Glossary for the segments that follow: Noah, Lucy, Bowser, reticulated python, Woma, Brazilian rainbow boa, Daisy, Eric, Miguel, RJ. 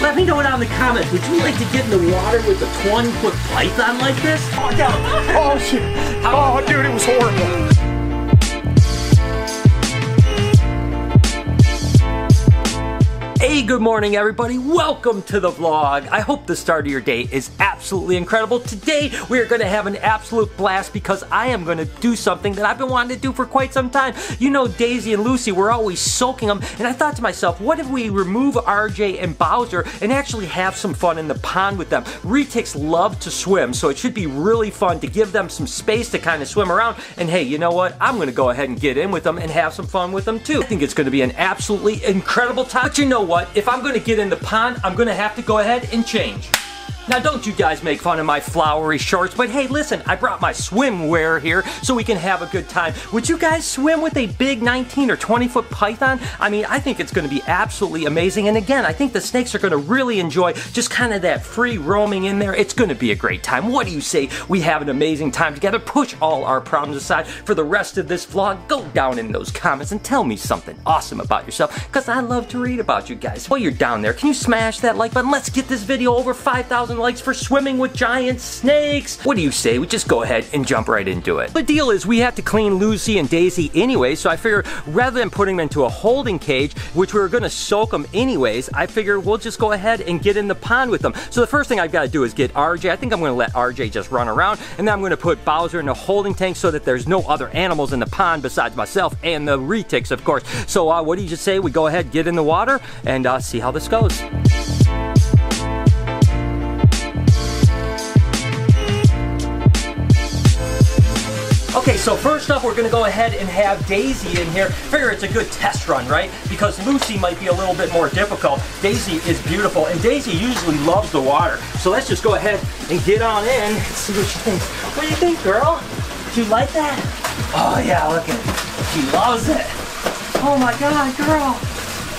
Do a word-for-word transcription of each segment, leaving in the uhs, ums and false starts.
Let me know down in the comments, would you like to get in the water with a twenty foot python like this? Oh, no. Oh, shit. Oh, dude, it was horrible. Hey, good morning, everybody. Welcome to the vlog. I hope the start of your day is absolutely incredible. Today, we are going to have an absolute blast because I am going to do something that I've been wanting to do for quite some time. You know, Daisy and Lucy were always soaking them, and I thought to myself, what if we remove R J and Bowser and actually have some fun in the pond with them? Retics love to swim, so it should be really fun to give them some space to kind of swim around. And hey, you know what? I'm going to go ahead and get in with them and have some fun with them, too. I think it's going to be an absolutely incredible time. But you know what? If I'm gonna get in the pond, I'm gonna have to go ahead and change. Now, don't you guys make fun of my flowery shorts, but hey, listen, I brought my swimwear here so we can have a good time. Would you guys swim with a big nineteen or twenty foot python? I mean, I think it's gonna be absolutely amazing. And again, I think the snakes are gonna really enjoy just kind of that free roaming in there. It's gonna be a great time. What do you say we have an amazing time together? Push all our problems aside for the rest of this vlog. Go down in those comments and tell me something awesome about yourself, because I love to read about you guys. While you're down there, can you smash that like button? Let's get this video over five thousand likes for swimming with giant snakes. What do you say we just go ahead and jump right into it? The deal is we have to clean Lucy and Daisy anyway, so I figure rather than putting them into a holding cage, which we were gonna soak them anyways, I figure we'll just go ahead and get in the pond with them. So the first thing I've gotta do is get R J. I think I'm gonna let R J just run around, and then I'm gonna put Bowser in a holding tank so that there's no other animals in the pond besides myself and the retics, of course. So uh, what do you just say we go ahead, get in the water, and uh, see how this goes. Okay, so first up, we're gonna go ahead and have Daisy in here. Figure it's a good test run, right? Because Lucy might be a little bit more difficult. Daisy is beautiful, and Daisy usually loves the water. So let's just go ahead and get on in and see what she thinks. What do you think, girl? Do you like that? Oh yeah, look at it. She loves it. Oh my God, girl.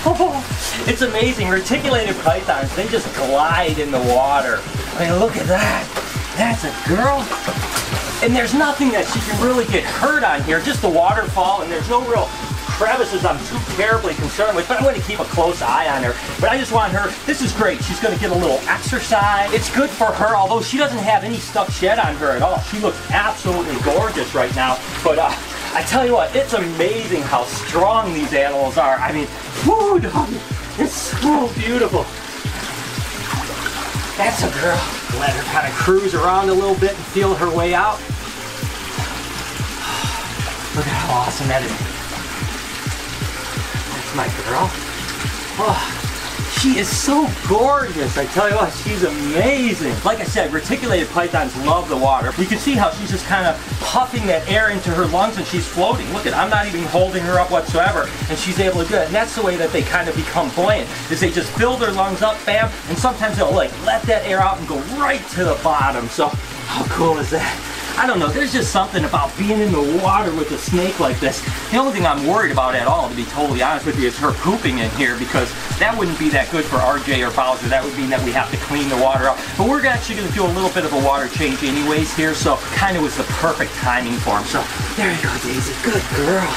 Oh, it's amazing. Reticulated pythons, they just glide in the water. I mean, look at that. That's a girl. And there's nothing that she can really get hurt on here, just the waterfall, and there's no real crevices I'm too terribly concerned with, but I'm gonna keep a close eye on her. But I just want her, this is great, she's gonna get a little exercise. It's good for her, although she doesn't have any stuff shed on her at all. She looks absolutely gorgeous right now, but uh, I tell you what, it's amazing how strong these animals are. I mean, whoo, it's so beautiful. That's a girl. Let her kind of cruise around a little bit and feel her way out. Look at how awesome that is. That's my girl. Oh, she is so gorgeous. I tell you what, she's amazing. Like I said, reticulated pythons love the water. You can see how she's just kind of puffing that air into her lungs and she's floating. Look at, I'm not even holding her up whatsoever, and she's able to do it. And that's the way that they kind of become buoyant, is they just fill their lungs up, bam, and sometimes they'll like let that air out and go right to the bottom. So how cool is that? I don't know, there's just something about being in the water with a snake like this. The only thing I'm worried about at all, to be totally honest with you, is her pooping in here, because that wouldn't be that good for R J or Bowser. That would mean that we have to clean the water up. But we're actually gonna do a little bit of a water change anyways here, so kind of was the perfect timing for him. So there you go, Daisy, good girl.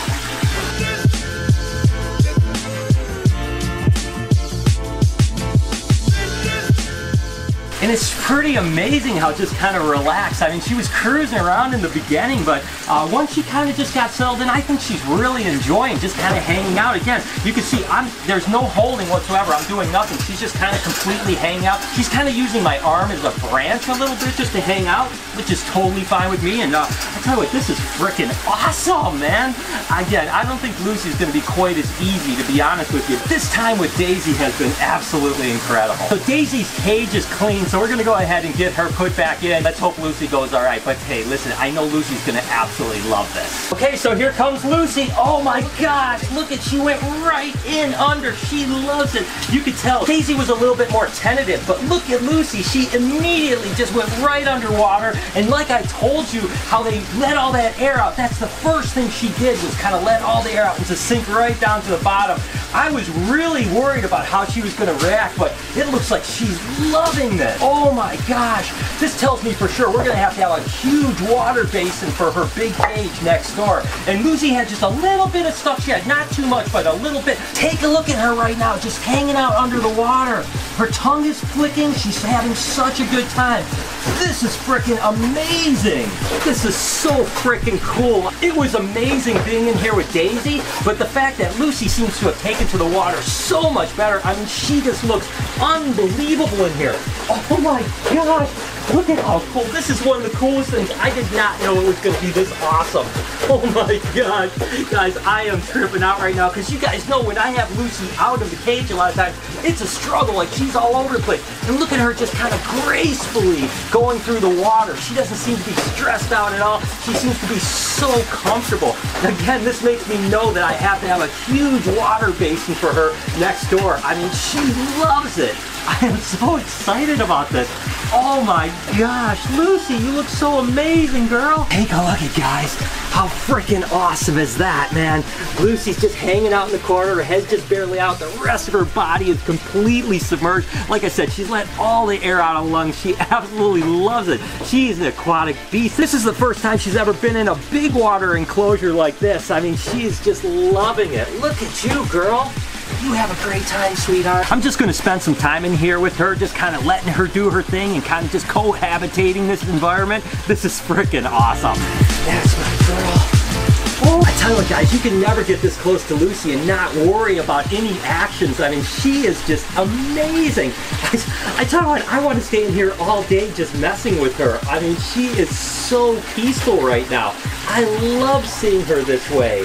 And it's pretty amazing how just kind of relaxed. I mean, she was cruising around in the beginning, but uh, once she kind of just got settled in, I think she's really enjoying just kind of hanging out. Again, you can see I'm there's no holding whatsoever. I'm doing nothing. She's just kind of completely hanging out. She's kind of using my arm as a branch a little bit just to hang out, which is totally fine with me. And uh, I tell you what, this is freaking awesome, man. Again, I don't think Lucy's gonna be quite as easy, to be honest with you. This time with Daisy has been absolutely incredible. So Daisy's cage is clean, so we're gonna go ahead and get her put back in. Let's hope Lucy goes all right, but hey, listen, I know Lucy's gonna absolutely love this. Okay, so here comes Lucy. Oh my gosh, look at, she went right in under. She loves it. You could tell Daisy was a little bit more tentative, but look at Lucy. She immediately just went right underwater, and like I told you, how they let all that air out, that's the first thing she did, was kind of let all the air out and just sink right down to the bottom. I was really worried about how she was gonna react, but it looks like she's loving this. Oh my gosh, this tells me for sure we're gonna have to have a huge water basin for her big cage next door. And Lucy had just a little bit of stuff she had, not too much, but a little bit. Take a look at her right now, just hanging out under the water. Her tongue is flicking, she's having such a good time. This is freaking amazing. This is so freaking cool. It was amazing being in here with Daisy, but the fact that Lucy seems to have taken to the water so much better, I mean, she just looks unbelievable in here. Oh my gosh, look at how cool. This is one of the coolest things. I did not know it was gonna be this awesome. Oh my gosh, guys, I am tripping out right now because you guys know when I have Lucy out of the cage a lot of times, it's a struggle, like she's all over the place. And look at her just kind of gracefully going through the water. She doesn't seem to be stressed out at all. She seems to be so comfortable. Again, this makes me know that I have to have a huge water basin for her next door. I mean, she loves it. I am so excited about this. Oh my gosh, Lucy, you look so amazing, girl. Take a look at guys. How freaking awesome is that, man? Lucy's just hanging out in the corner, her head's just barely out, the rest of her body is completely submerged. Like I said, she's let all the air out of her lungs. She absolutely loves it. She's an aquatic beast. This is the first time she's ever been in a big water enclosure like this. I mean, she's just loving it. Look at you, girl. You have a great time, sweetheart. I'm just gonna spend some time in here with her, just kind of letting her do her thing and kind of just cohabitating this environment. This is freaking awesome. That's my girl. I tell you guys, you can never get this close to Lucy and not worry about any actions. I mean, she is just amazing. I, I tell you what, I want to stay in here all day just messing with her. I mean, she is so peaceful right now. I love seeing her this way.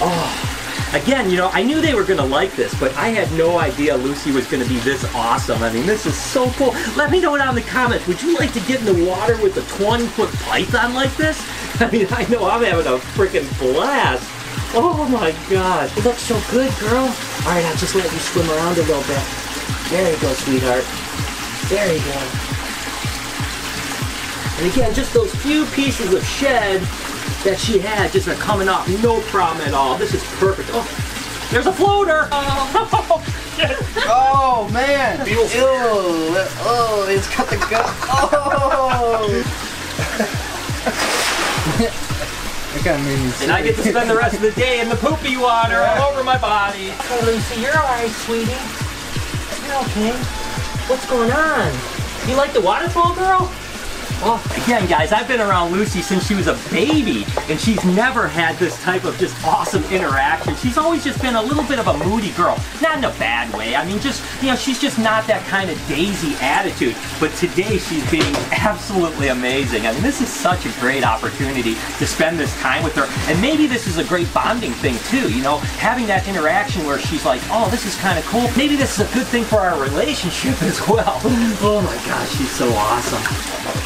Oh. Again, you know, I knew they were gonna like this, but I had no idea Lucy was gonna be this awesome. I mean, this is so cool. Let me know down in the comments, would you like to get in the water with a twenty foot python like this? I mean, I know I'm having a freaking blast. Oh my gosh. You look so good, girl. All right, I'll just let you swim around a little bit. There you go, sweetheart. There you go. And again, just those few pieces of shed that she had just are coming off, no problem at all. This is perfect. Oh, there's a floater. Oh, oh man. Ew. Oh, it's got the gut. Oh. And I get to spend the rest of the day in the poopy water all over my body. Hey, Lucy, you're all right, sweetie. You're okay. What's going on? You like the waterfall, girl? Well, again, guys, I've been around Lucy since she was a baby, and she's never had this type of just awesome interaction. She's always just been a little bit of a moody girl, not in a bad way. I mean, just, you know, she's just not that kind of Daisy attitude, but today she's being absolutely amazing. I mean, this is such a great opportunity to spend this time with her, and maybe this is a great bonding thing, too, you know, having that interaction where she's like, oh, this is kind of cool. Maybe this is a good thing for our relationship as well. Oh, my gosh, she's so awesome.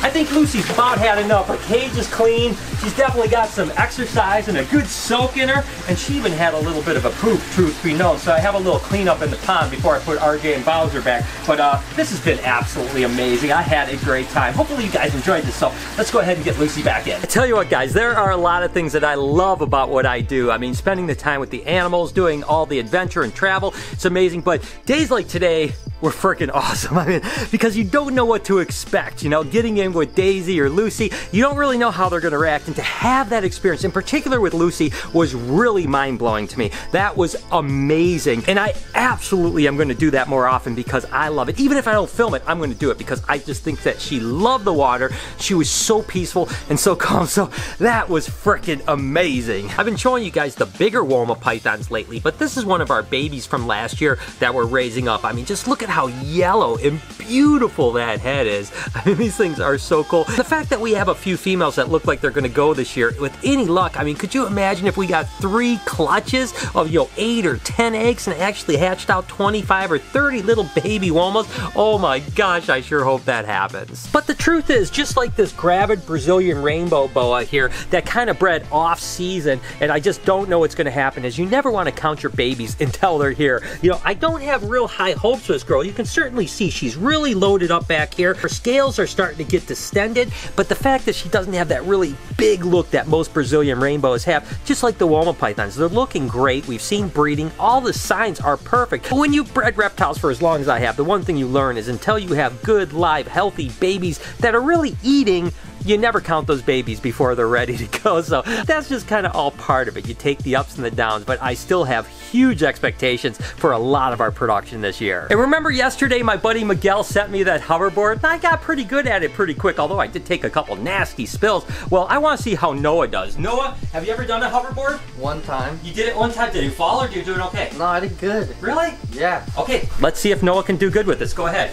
I think Lucy's about had enough. Her cage is clean. She's definitely got some exercise and a good soak in her. And she even had a little bit of a poop, truth be known. So I have a little cleanup in the pond before I put R J and Bowser back. But uh, this has been absolutely amazing. I had a great time. Hopefully you guys enjoyed this. So let's go ahead and get Lucy back in. I tell you what, guys, there are a lot of things that I love about what I do. I mean, spending the time with the animals, doing all the adventure and travel, it's amazing. But days like today were freaking awesome. I mean, because you don't know what to expect, you know, getting in with Daisy or Lucy, you don't really know how they're gonna react, and to have that experience, in particular with Lucy, was really mind-blowing to me. That was amazing, and I absolutely am gonna do that more often because I love it. Even if I don't film it, I'm gonna do it because I just think that she loved the water, she was so peaceful and so calm, so that was freaking amazing. I've been showing you guys the bigger Woma pythons lately, but this is one of our babies from last year that we're raising up. I mean, just look at how yellow and beautiful that head is. I mean, these things are so cool. The fact that we have a few females that look like they're gonna go this year, with any luck, I mean, could you imagine if we got three clutches of, you know, eight or ten eggs and actually hatched out twenty-five or thirty little baby Womas? Oh my gosh, I sure hope that happens. But the truth is, just like this gravid Brazilian rainbow boa here that kind of bred off season, and I just don't know what's gonna happen, is you never wanna count your babies until they're here. You know, I don't have real high hopes for this girl girl. You can certainly see she's really loaded up back here. Her scales are starting to get distended, but the fact that she doesn't have that really big look that most Brazilian rainbows have, just like the Woma pythons, they're looking great. We've seen breeding. All the signs are perfect. But when you've bred reptiles for as long as I have, the one thing you learn is until you have good, live, healthy babies that are really eating, you never count those babies before they're ready to go. So that's just kind of all part of it. You take the ups and the downs, but I still have huge expectations for a lot of our production this year. And remember yesterday, my buddy Miguel sent me that hoverboard, and I got pretty good at it pretty quick, although I did take a couple nasty spills. Well, I want to see how Noah does. Noah, have you ever done a hoverboard? One time. You did it one time. Did you fall or did you do it okay? No, I did good. Really? Yeah. Okay, let's see if Noah can do good with this. Go ahead.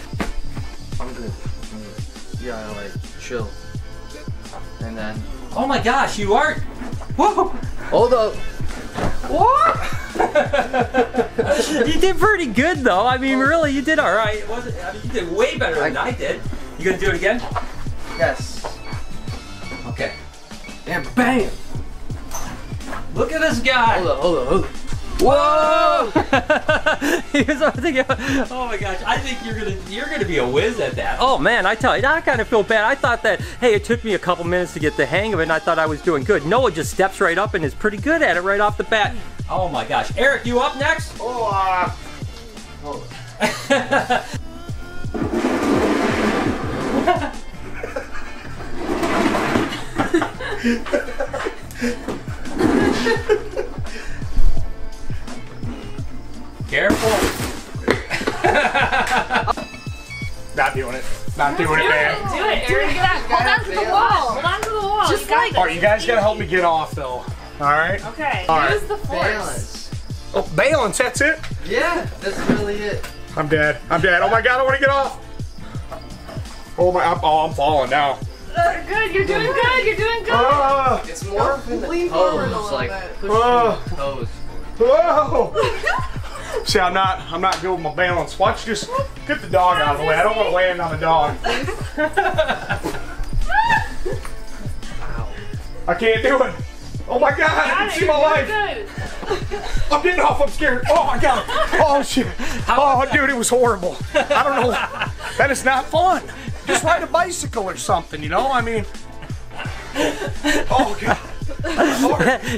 I'm good. I'm good. Yeah, I like chill. And then, oh my gosh, you are! Whoa! Hold up! What? You did pretty good, though. I mean, really, you did all right. It wasn't. I mean, you did way better than I, I did. You gonna do it again? Yes. Okay. And bam! Look at this guy! Hold up! Hold up! Hold up. Whoa! Oh my gosh, I think you're gonna you're gonna be a whiz at that. Oh man, I tell you, I kind of feel bad. I thought that, hey, it took me a couple minutes to get the hang of it, and I thought I was doing good. Noah just steps right up and is pretty good at it right off the bat. Oh my gosh. Eric, you up next? Oh, uh, oh. Careful. Not doing it. Not doing it, man. Do it, do it. Do it. Hold on to the wall. Hold on to the wall. Just like. All right, you guys gotta help me get off, though. All right. Okay. All right. Use the force. Balance. Oh, balance. That's it. Yeah. That's really it. I'm dead. I'm dead. Oh my god, I want to get off. Oh my. I'm, oh, I'm falling now. You're good. You're doing good. You're doing good. Uh, it's more from the toes, like pushing the toes. Whoa. See, I'm not, I'm not good with my balance. Why don't you just get the dog out of the way? I don't want to land on the dog. I can't do it. Oh my god, I can see my life. I'm getting off, I'm scared. Oh my god. Oh shit. Oh dude, it was horrible. I don't know. That is not fun. Just ride a bicycle or something, you know? I mean. Oh god.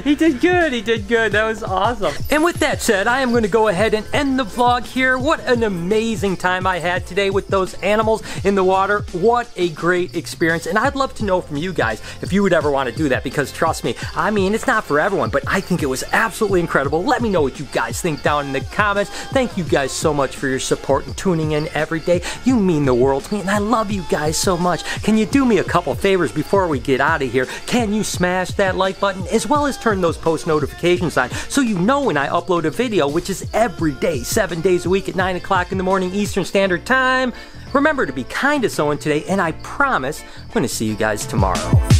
He did good, he did good. That was awesome. And with that said, I am going to go ahead and end the vlog here. What an amazing time I had today with those animals in the water. What a great experience. And I'd love to know from you guys if you would ever want to do that, because trust me, I mean, it's not for everyone, but I think it was absolutely incredible. Let me know what you guys think down in the comments. Thank you guys so much for your support and tuning in every day. You mean the world to me, and I love you guys so much. Can you do me a couple favors before we get out of here? Can you smash that like button, as well as turn those post notifications on so you know when I upload a video, which is every day, seven days a week at nine o'clock in the morning Eastern Standard Time. Remember to be kind to someone today, and I promise I'm going to see you guys tomorrow.